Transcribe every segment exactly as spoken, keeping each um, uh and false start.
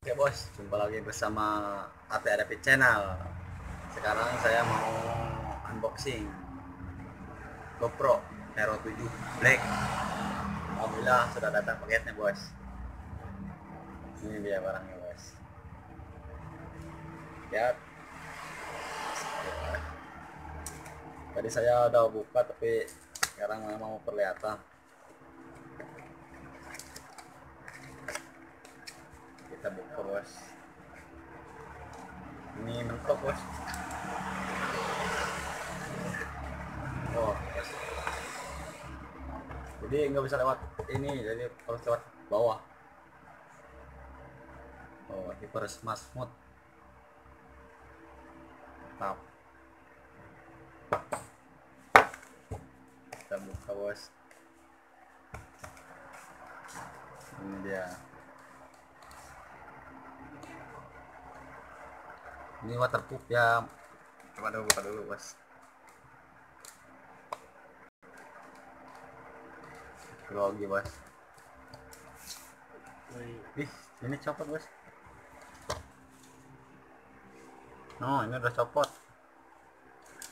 Oke bos, jumpa lagi bersama Atte Adafi channel. Sekarang saya mau unboxing GoPro Hero tujuh Black. Alhamdulillah sudah datang paketnya bos. Ini dia barangnya bos. Lihat. Tadi saya udah buka tapi sekarang mau perlihatan. Kita buka bos. Ini mentok bos. Oh bos. Jadi nggak bisa lewat ini, jadi harus lewat bawah. Oh, hyper smash mode. Mantap. Kita buka bos. Ini dia. Ini waterproof ya. Coba dulu buka dulu bos. Grogi bos. Ih, ini copot bos. Oh, ini udah copot.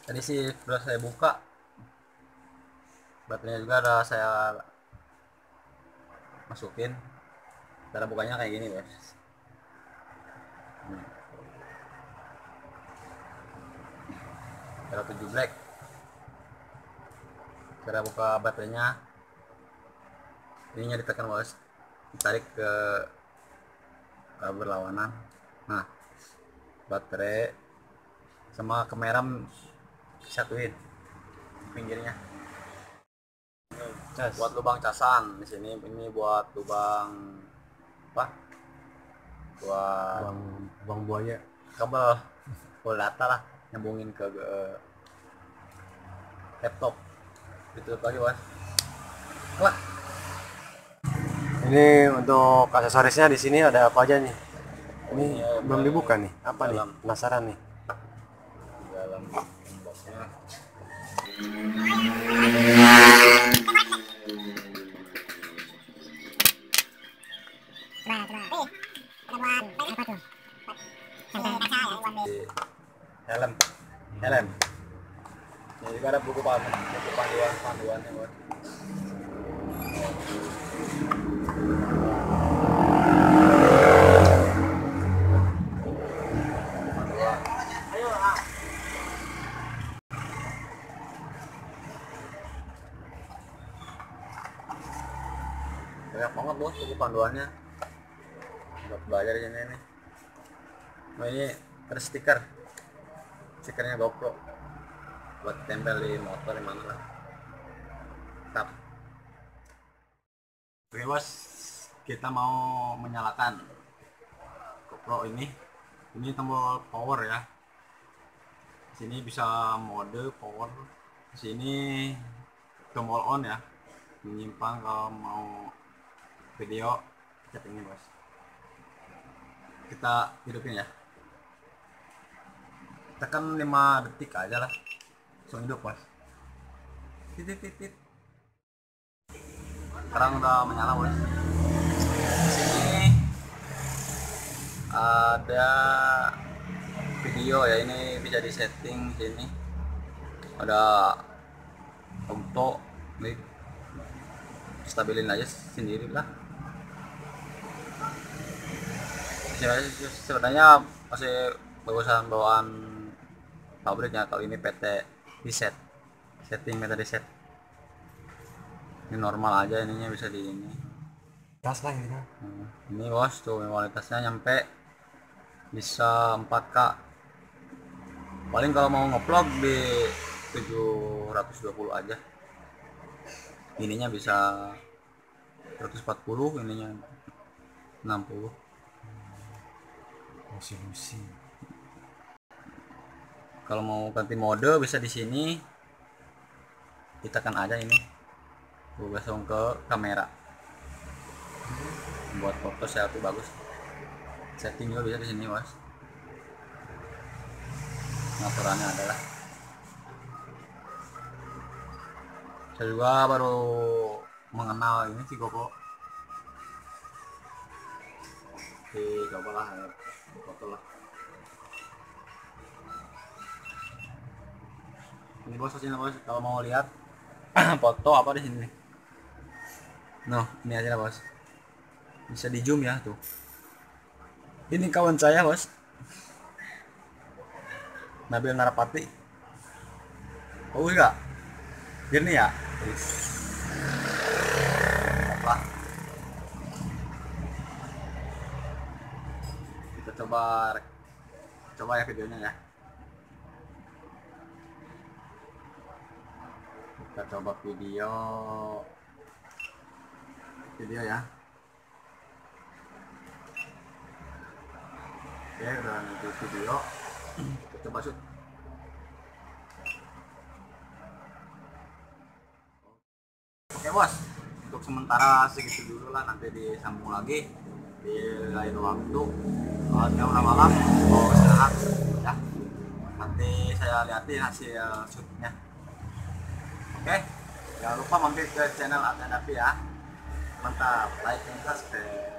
Tadi sih udah saya buka. Baterainya juga udah saya masukin. Cara bukanya kayak gini bos. Hmm. Hero tujuh Black. Cara buka baterainya, ininya ditekan bos, ditarik ke berlawanan. Nah, baterai sama kamera disatuin pinggirnya. Yes. Buat lubang casan di sini, ini buat lubang apa? Buat lubang, lubang buaya. Kabel volata lah. Nyambungin ke uh, laptop, ditutup lagi bos. Wah, ini untuk aksesorisnya di sini ada apa aja nih? Ini ya, belum dibuka nih, apa dalam. Nih? Penasaran nih. Dalam boxnya. Helm, helm. Ini juga ada buku panduan, panduannya bos. Banyak banget bos buku panduannya. Buat belajar di sini nih. Nah, ini ada stiker. Stikernya GoPro buat tempel di motor di mana lah. Tap. Oke bos, kita mau menyalakan GoPro ini. Ini tombol power ya. Di sini bisa mode power. Di sini tombol on ya. Menyimpang kalau mau video setting ini bos. Kita hidupin ya. Tekan lima detik aja lah, langsung hidup bos. Titit titit. Sekarang udah menyala bos. Di sini ada video ya, ini bisa di setting sini. Ada auto, nih stabilin aja sendiri lah. Sebenarnya masih bagusan bawaan pabriknya, kalau ini P T reset, setting meta reset. Ini normal aja, ininya bisa di ini. Tas lah ini. Ini bos tuh kualitasnya nyampe bisa empat K. Paling kalau mau nge-vlog di tujuh ratus dua puluh aja. Ininya bisa seratus empat puluh, ininya enam puluh. Resolusi. Kalau mau ganti mode bisa di sini, ditekan aja ini, langsung ke kamera. Buat foto selfie bagus. Setting juga bisa di sini bos. Pengaturannya adalah. Saya juga baru mengenal ini si GoPro. dicobalah ya, foto lah. Ini bos kesini bos, kalau mau lihat foto apa di sini. Nah, ini aja lah bos. Bisa di zoom ya tuh. Ini kawan saya bos, Nabil Narapati. Oh enggak, gini ya. Apa? Kita coba, coba ya videonya ya. Kita coba video, video ya. Oke, udah nanti video. Kita coba shoot. Oke bos, untuk sementara segitu dulu lah, nanti disambung lagi di lain waktu. Kalau jam enam malam mau istirahat ya, nanti saya lihatin hasil shootnya. Oke, jangan lupa mampir ke channel Atte Adafi ya. Mantap, like dan subscribe.